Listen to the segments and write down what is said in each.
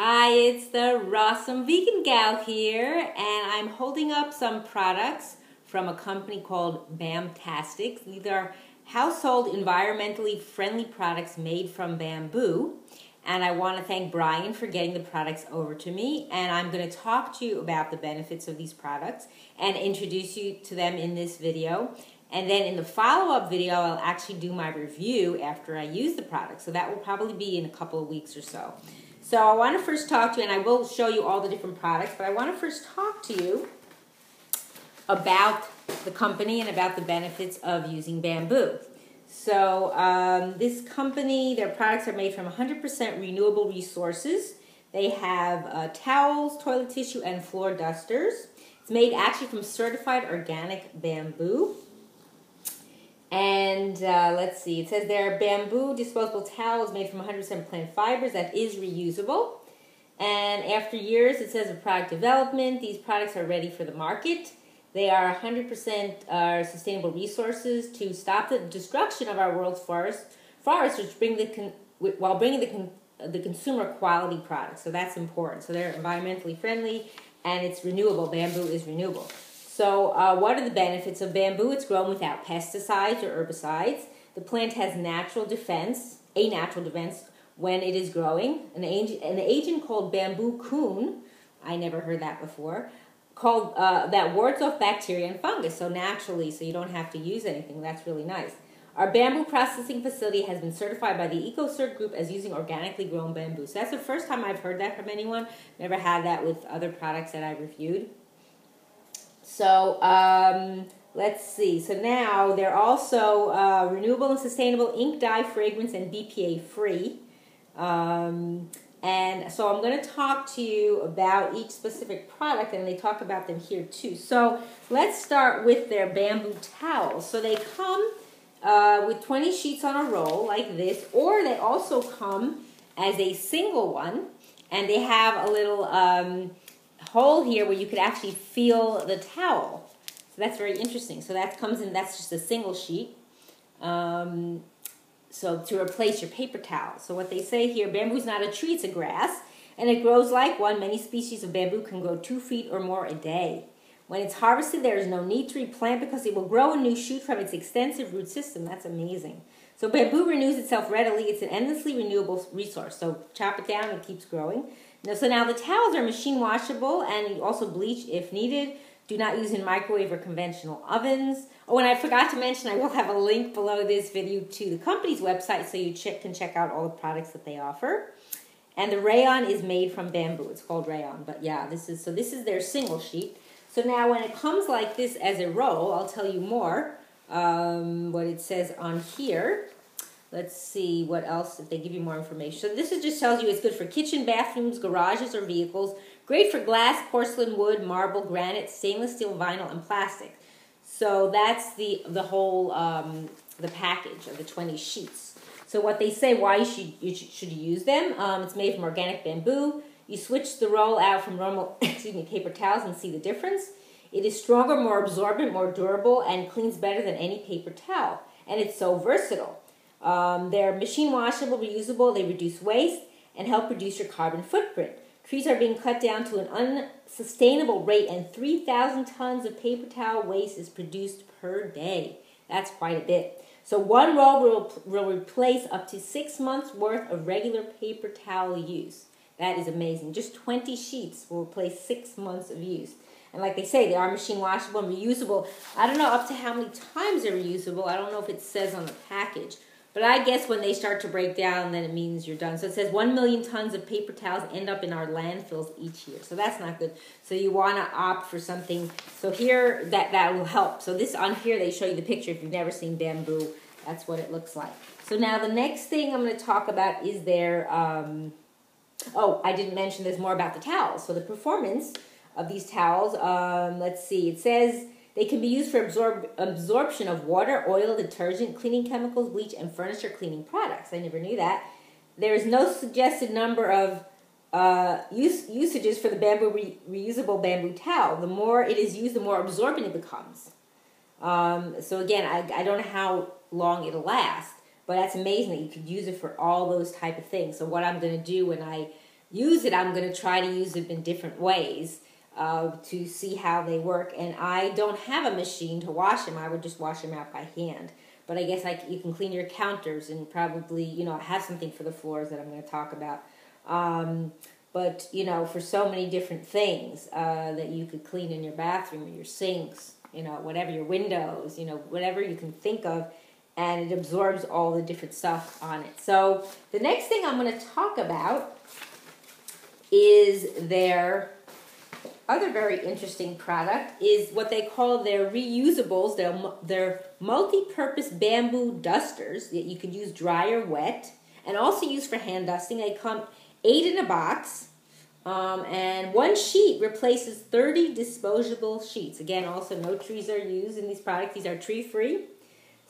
Hi, it's the Rawsome Vegan Gal here, and I'm holding up some products from a company called Bamtastic. These are household environmentally friendly products made from bamboo, and I want to thank Brian for getting the products over to me, and I'm going to talk to you about the benefits of these products and introduce you to them in this video. And then in the follow-up video, I'll actually do my review after I use the product, so that will probably be in a couple of weeks or so. So I want to first talk to you, and I will show you all the different products, but I want to first talk to you about the company and about the benefits of using bamboo. So this company, their products are made from 100% renewable resources. They have towels, toilet tissue, and floor dusters. It's made actually from certified organic bamboo. And let's see, it says there are bamboo disposable towels made from 100% plant fibers that is reusable. And after years, it says of product development, these products are ready for the market. They are 100% sustainable resources to stop the destruction of our world's forests, which bring the consumer quality products. So that's important. So they're environmentally friendly, and it's renewable. Bamboo is renewable. So what are the benefits of bamboo? It's grown without pesticides or herbicides. The plant has a natural defense when it is growing. An agent called bamboo coon, I never heard that before, that wards off bacteria and fungus. So naturally, so you don't have to use anything. That's really nice. Our bamboo processing facility has been certified by the EcoCert Group as using organically grown bamboo. So that's the first time I've heard that from anyone. Never had that with other products that I reviewed. So let's see. So now they're also renewable and sustainable, ink dye, fragrance, and BPA free. And so I'm going to talk to you about each specific product, and they talk about them here too. So let's start with their bamboo towels. So they come with 20 sheets on a roll like this, or they also come as a single one, and they have a little hole here where you could actually feel the towel. So that's very interesting. So that comes in, that's just a single sheet. So to replace your paper towel. So what they say here, bamboo is not a tree, it's a grass, and it grows like one. Many species of bamboo can grow 2 feet or more a day. When it's harvested, there is no need to replant because it will grow a new shoot from its extensive root system. That's amazing. So bamboo renews itself readily. It's an endlessly renewable resource. So chop it down, it keeps growing. So now the towels are machine washable, and you also bleach if needed. Do not use in microwave or conventional ovens. Oh, and I forgot to mention, I will have a link below this video to the company's website, so you can check out all the products that they offer. And the rayon is made from bamboo. It's called rayon, but yeah, this is their single sheet. So now when it comes like this as a roll, I'll tell you more what it says on here. Let's see what else, if they give you more information. So this is just tells you it's good for kitchen, bathrooms, garages, or vehicles. Great for glass, porcelain, wood, marble, granite, stainless steel, vinyl, and plastic. So that's the whole the package of the 20 sheets. So what they say, why you should use them. It's made from organic bamboo. You switch the roll out from normal paper towels and see the difference. It is stronger, more absorbent, more durable, and cleans better than any paper towel. And it's so versatile. They're machine washable, reusable, they reduce waste, and help reduce your carbon footprint. Trees are being cut down to an unsustainable rate, and 3,000 tons of paper towel waste is produced per day. That's quite a bit. So one roll will replace up to 6 months worth of regular paper towel use. That is amazing. Just 20 sheets will replace 6 months of use. And like they say, they are machine washable and reusable. I don't know up to how many times they're reusable. I don't know if it says on the package. But I guess when they start to break down, then it means you're done. So it says 1 million tons of paper towels end up in our landfills each year. So that's not good. So you want to opt for something. So here, that will help. So this on here, they show you the picture. If you've never seen bamboo, that's what it looks like. So now the next thing I'm going to talk about is their, oh, I didn't mention there's more about the towels. So the performance of these towels, let's see, it says, they can be used for absorption of water, oil, detergent, cleaning chemicals, bleach, and furniture cleaning products. I never knew that. There is no suggested number of usages for the bamboo reusable bamboo towel. The more it is used, the more absorbent it becomes. So again, I don't know how long it'll last, but that's amazing that you could use it for all those type of things. So what I'm going to do when I use it, I'm going to try to use them in different ways to see how they work. And I don't have a machine to wash them. I would just wash them out by hand. But I guess you can clean your counters and probably, you know, have something for the floors that I'm going to talk about. But, you know, for so many different things that you could clean in your bathroom or your sinks, you know, whatever, your windows, you know, whatever you can think of. And it absorbs all the different stuff on it. So the next thing I'm going to talk about is their other very interesting product is what they call their reusables, their multi-purpose bamboo dusters that you could use dry or wet and also use for hand dusting. They come 8 in a box, and one sheet replaces 30 disposable sheets. Again, also no trees are used in these products. These are tree-free.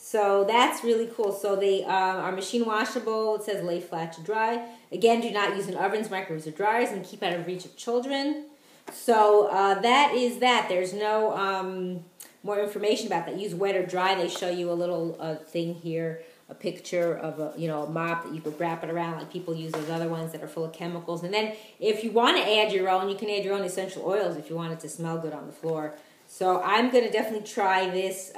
So that's really cool. So they are machine washable. It says lay flat to dry. Again, do not use in ovens, microwaves, or dryers, and keep out of reach of children. So that is that. There's no more information about that. Use wet or dry. They show you a little thing here, a picture of a, you know, a mop that you could wrap it around, like people use those other ones that are full of chemicals. And then if you want to add your own, you can add your own essential oils if you want it to smell good on the floor. So I'm going to definitely try this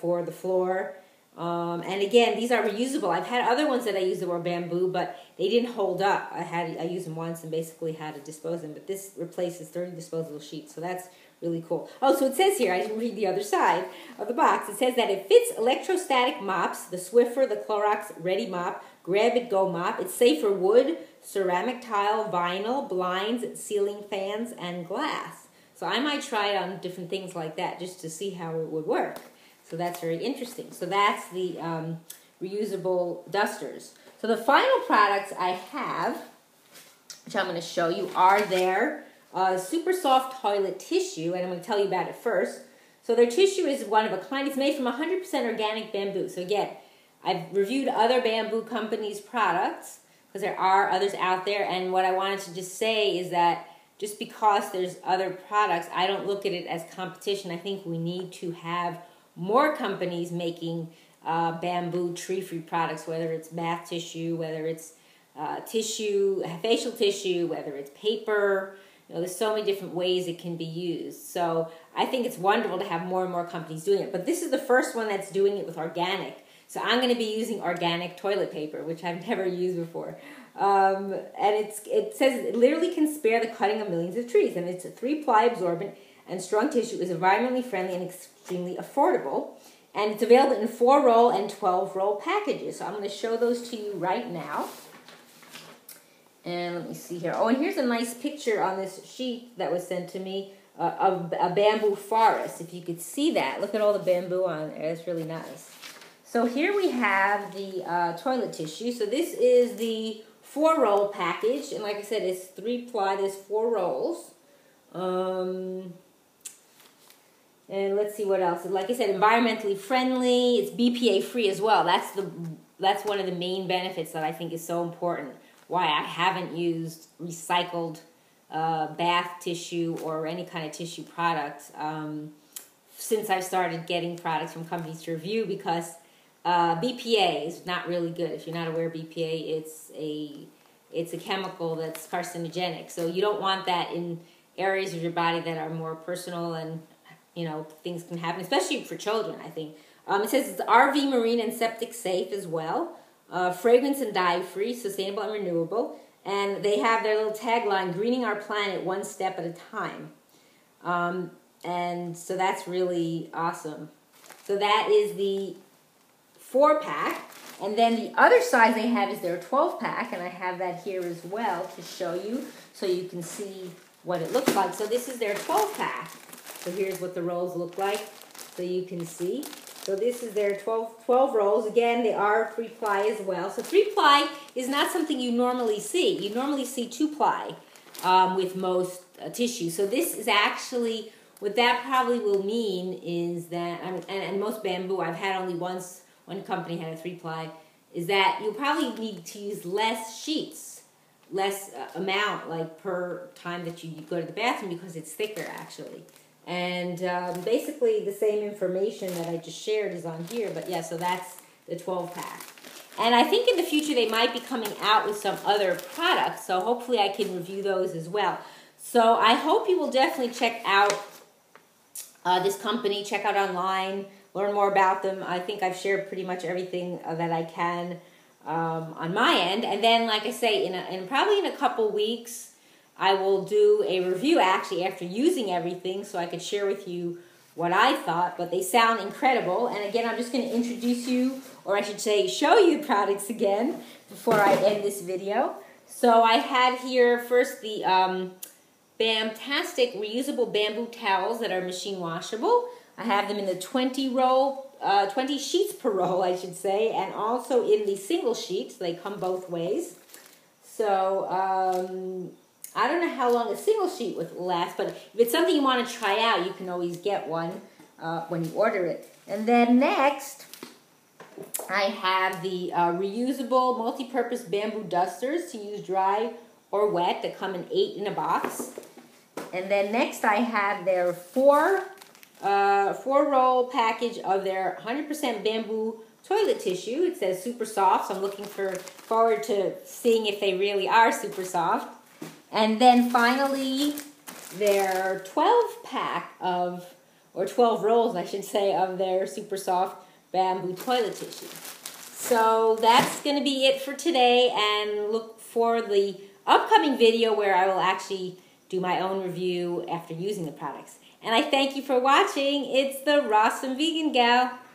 for the floor. And again, these are reusable. I've had other ones that I used that were bamboo, but they didn't hold up. I used them once and basically had to dispose of them. But this replaces 30 disposable sheets, so that's really cool. Oh, so it says here, I didn't read the other side of the box. It says that it fits electrostatic mops, the Swiffer, the Clorox Ready Mop, Grab It Go Mop. It's safe for wood, ceramic tile, vinyl, blinds, ceiling fans, and glass. So I might try it on different things like that just to see how it would work. So that's very interesting. So that's the reusable dusters. So the final products I have, which I'm going to show you, are their super soft toilet tissue, and I'm going to tell you about it first. So their tissue is one of a kind. It's made from 100% organic bamboo. So again, I've reviewed other bamboo companies' products because there are others out there, and what I wanted to just say is that just because there's other products, I don't look at it as competition. I think we need to have more companies making bamboo tree-free products, whether it's bath tissue, whether it's facial tissue, whether it's paper. You know, there's so many different ways it can be used. So I think it's wonderful to have more and more companies doing it. But this is the first one that's doing it with organic. So I'm going to be using organic toilet paper, which I've never used before. And it says it literally can spare the cutting of millions of trees. And it's a 3-ply absorbent and strong tissue, is environmentally friendly and extremely affordable. And it's available in 4-roll and 12-roll packages. So I'm going to show those to you right now. And let me see here. Oh, and here's a nice picture on this sheet that was sent to me of a bamboo forest. If you could see that, look at all the bamboo on there. It's really nice. So here we have the toilet tissue. So this is the 4-roll package. And like I said, it's 3-ply. There's 4 rolls. And let's see what else. Like I said, environmentally friendly. It's BPA free as well. That's one of the main benefits that I think is so important. Why I haven't used recycled bath tissue or any kind of tissue product since I've started getting products from companies to review, because BPA is not really good. If you're not aware of BPA, it's a chemical that's carcinogenic. So you don't want that in areas of your body that are more personal and, you know, things can happen, especially for children, I think. It says it's RV, marine, and septic safe as well. Fragrance and dye-free, sustainable and renewable. And they have their little tagline, greening our planet one step at a time. And so that's really awesome. So that is the 4-pack. And then the other size they have is their 12-pack. And I have that here as well to show you so you can see what it looks like. So this is their 12-pack. So here's what the rolls look like so you can see. So this is their 12 rolls. Again, they are 3-ply as well. So 3-ply is not something you normally see. You normally see 2-ply with most tissue. So this is actually, what that probably will mean is that, and most bamboo, I've had only once, one company had a 3-ply, is that you'll probably need to use less sheets, less amount, like per time that you go to the bathroom, because it's thicker actually. And basically the same information that I just shared is on here, but yeah, so that's the 12-pack. And I think in the future they might be coming out with some other products, so hopefully I can review those as well. So I hope you will definitely check out this company, check out online, learn more about them. I think I've shared pretty much everything that I can on my end. And then, like I say, probably in a couple weeks, I will do a review actually after using everything so I could share with you what I thought, but they sound incredible. And again, I'm just going to introduce you, or I should say show you products again before I end this video. So I had here first the Bamtastic reusable bamboo towels that are machine washable. I have them in the 20 sheets per roll, I should say, and also in the single sheets. They come both ways. So I don't know how long a single sheet would last, but if it's something you want to try out, you can always get one when you order it. And then next, I have the reusable multi-purpose bamboo dusters to use dry or wet that come in 8 in a box. And then next, I have their four-roll package of their 100% bamboo toilet tissue. It says super soft, so I'm looking forward to seeing if they really are super soft. And then finally, their 12 rolls, I should say, of their super soft bamboo toilet tissue. So that's going to be it for today, and look for the upcoming video where I will actually do my own review after using the products. And I thank you for watching. It's the Ross and Vegan Gal.